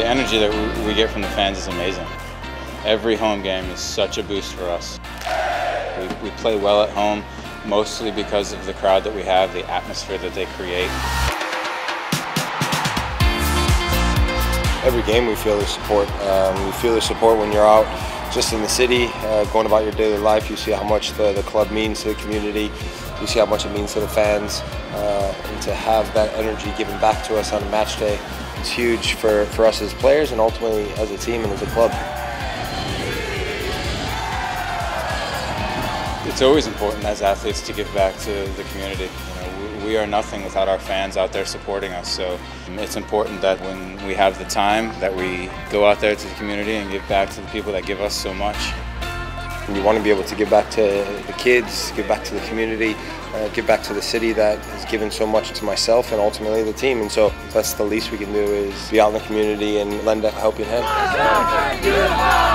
The energy that we get from the fans is amazing. Every home game is such a boost for us. We play well at home, mostly because of the crowd that we have, the atmosphere that they create. Every game we feel their support. We feel their support when you're out just in the city, going about your daily life. You see how much the club means to the community. You see how much it means to the fans. And to have that energy given back to us on a match day, it's huge for us as players and ultimately as a team and as a club. It's always important as athletes to give back to the community. You know, we are nothing without our fans out there supporting us, so it's important that when we have the time that we go out there to the community and give back to the people that give us so much. You want to be able to give back to the kids, give back to the community, give back to the city that has given so much to myself and ultimately the team, and so that's the least we can do is be out in the community and lend a helping hand.